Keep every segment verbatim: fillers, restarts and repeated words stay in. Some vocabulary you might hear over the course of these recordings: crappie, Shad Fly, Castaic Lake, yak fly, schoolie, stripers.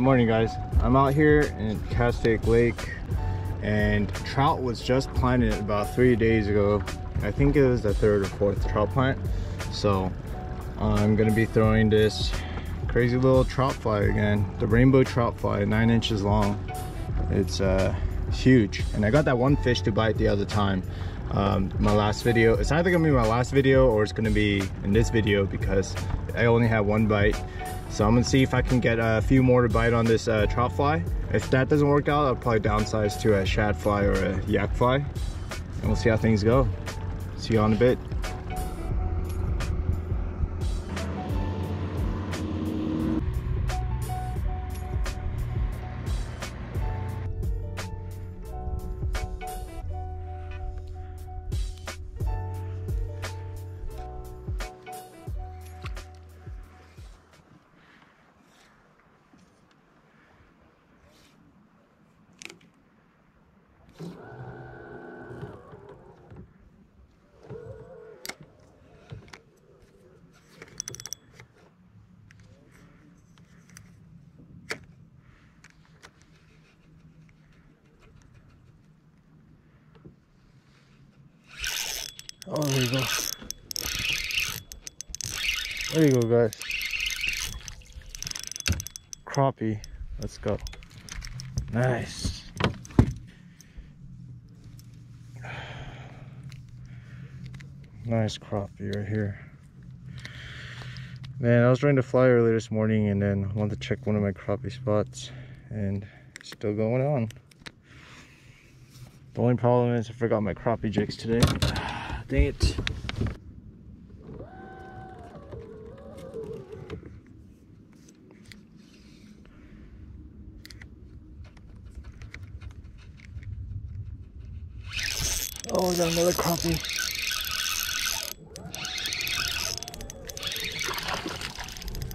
Good morning, guys. I'm out here in Castaic Lake, and trout was just planted about three days ago. I think it was the third or fourth trout plant. So I'm gonna be throwing this crazy little trout fly again, the rainbow trout fly, nine inches long. It's uh, huge, and I got that one fish to bite the other time. Um, my last video, it's either gonna be my last video or it's gonna be in this video because I only had one bite. So I'm gonna see if I can get a few more to bite on this uh, trout fly. If that doesn't work out, I'll probably downsize to a shad fly or a yak fly, and we'll see how things go. See you on a bit. Oh, there you go. There you go, guys. Crappie. Let's go. Nice. Nice crappie right here. Man, I was trying to fly earlier this morning and then I wanted to check one of my crappie spots, and it's still going on. The only problem is I forgot my crappie jigs today. Dang it. Oh, we got another crappie.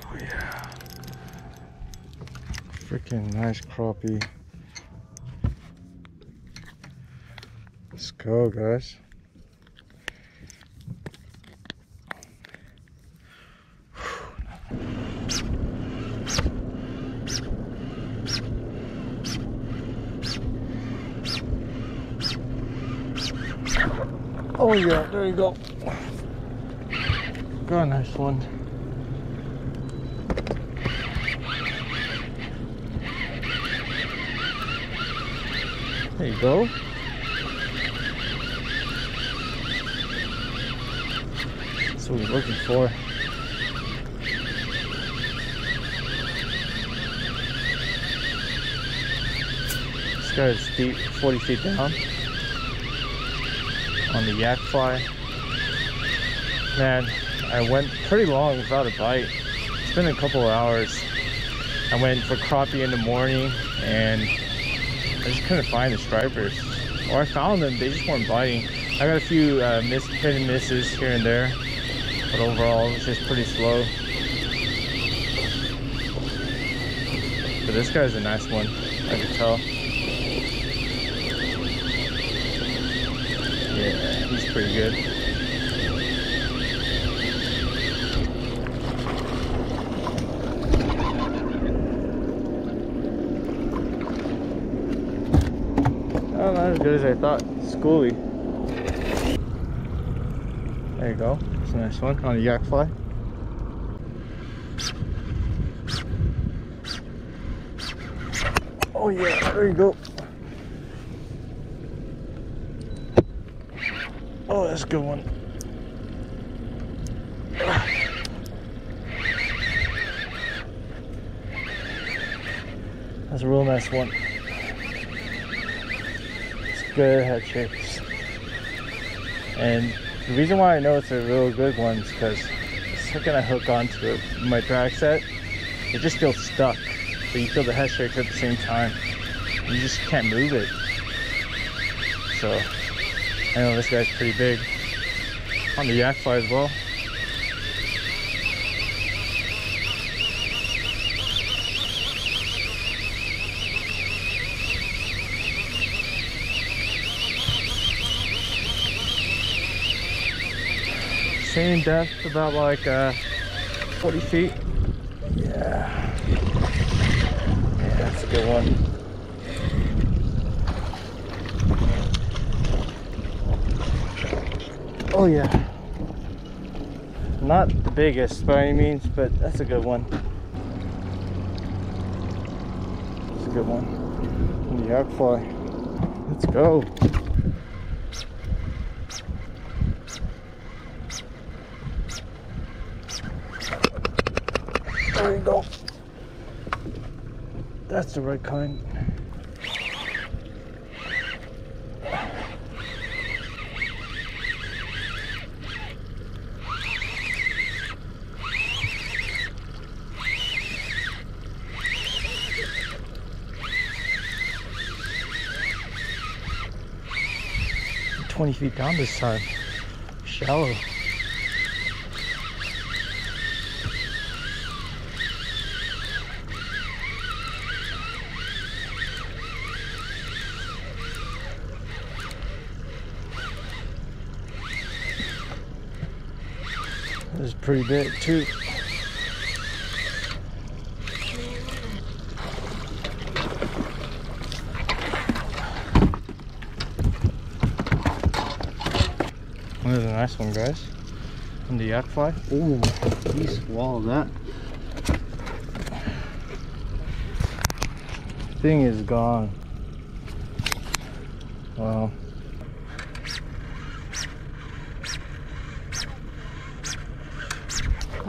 Oh yeah. Freaking nice crappie. Let's go, guys. Oh yeah, there you go. Got a nice one. There you go. That's what we're looking for. This guy's deep, forty feet down. On the yak fly. Man, I went pretty long without a bite. It's been a couple of hours. I went for crappie in the morning and I just couldn't find the stripers. Or I found them, they just weren't biting. I got a few uh, miss, hit and misses here and there, but overall it was just pretty slow. But this guy's a nice one, I can tell. Yeah, he's pretty good. Oh, not as good as I thought. Schoolie. There you go. It's a nice one on a yak fly. Oh yeah, there you go. Oh, that's a good one. That's a real nice one. It's good head shapes. And the reason why I know it's a real good one is because it's not gonna hook onto it. My drag set, it just feels stuck. But you feel the head shakes at the same time. You just can't move it. So I know this guy's pretty big on the yak fly as well. Same depth, about like uh, forty feet. Yeah. one. Oh yeah, not the biggest by any means, but that's a good one. That's a good one. The yak fly. Let's go. There you go. That's the right kind. twenty feet down this time. Shallow. This is pretty big too. That was a nice one, guys. And the yak fly. Ooh, he swallowed that. Thing is gone. Wow.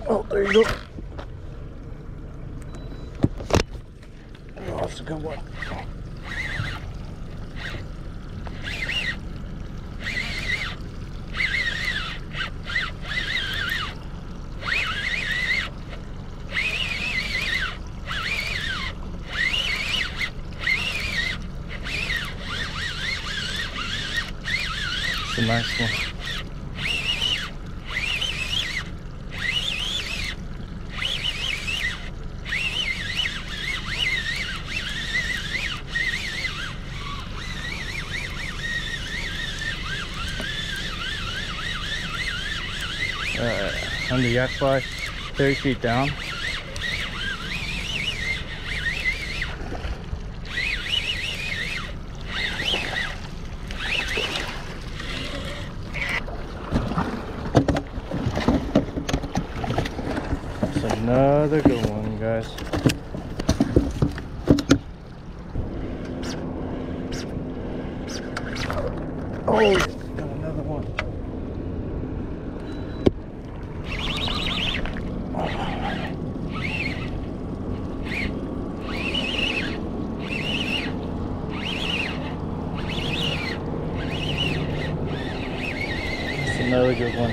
Oh, there you go. Oh, that's a good one. A nice one. Uh, on the yak fly, thirty feet down. Another good one, guys. Oh, got another one. That's another good one.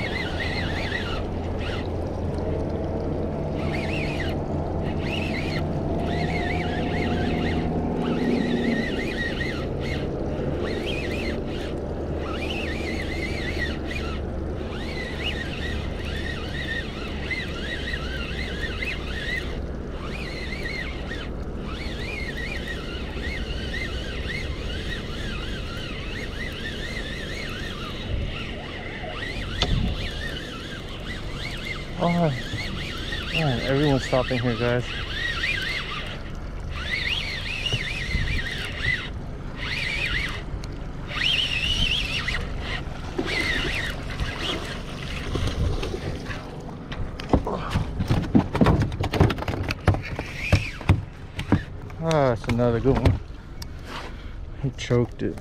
Oh, man, everyone's stopping here, guys. Ah, that's another good one. He choked it.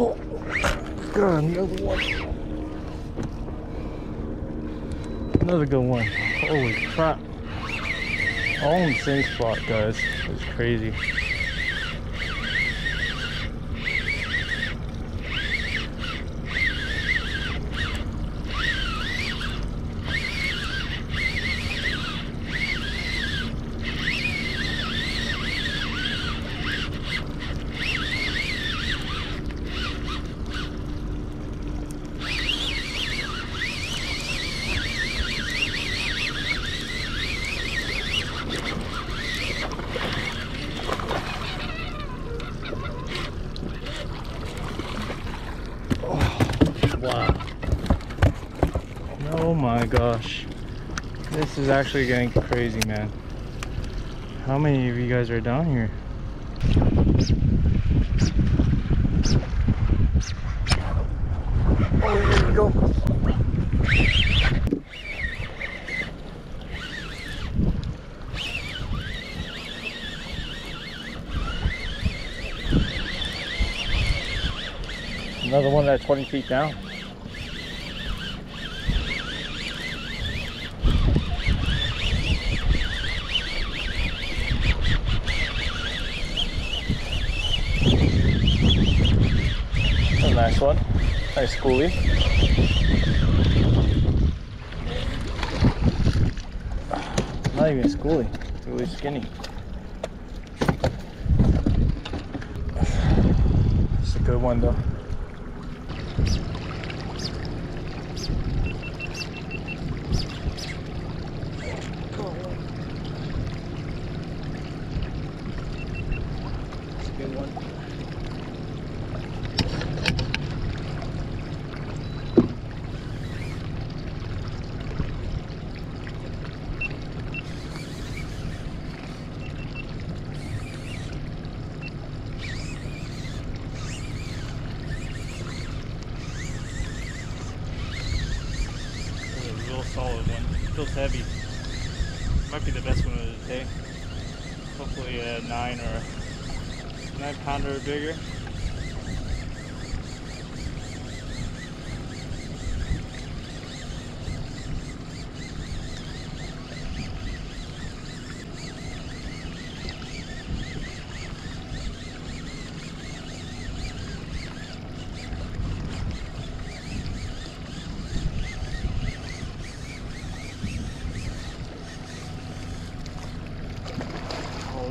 Oh, God, the other one. Another good one. Holy crap. All in the same spot, guys. It's crazy. Oh my gosh, this is actually getting crazy, man. How many of you guys are down here? Oh, here we go. Another one at twenty feet down. Nice one, nice schoolie. Not even schoolie, it's really skinny. It's a good one though. It's a good one. Solid one. It feels heavy. Might be the best one of the day. Hopefully a nine or a nine pounder or bigger.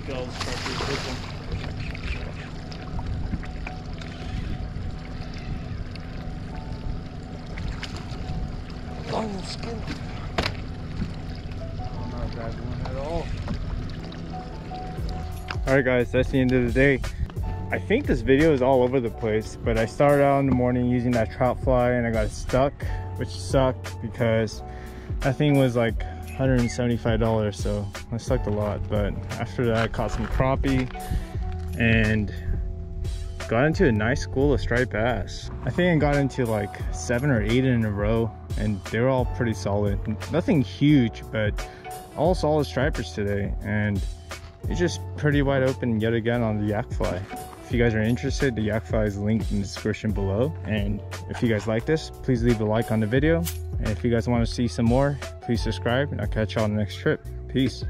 Goes, long and skinny. Oh, not a bad one at all. Alright guys, that's the end of the day. I think this video is all over the place, but I started out in the morning using that trout fly and I got stuck, which sucked because that thing was like one hundred seventy-five dollars, so I sucked a lot. But after that I caught some crappie and got into a nice school of striped bass. I think I got into like seven or eight in a row and they were all pretty solid. Nothing huge, but all solid stripers today, and it's just pretty wide open yet again on the yak fly. If you guys are interested, the yak fly is linked in the description below. And if you guys like this, please leave a like on the video. And if you guys want to see some more, please subscribe, and I'll catch y'all on the next trip. Peace.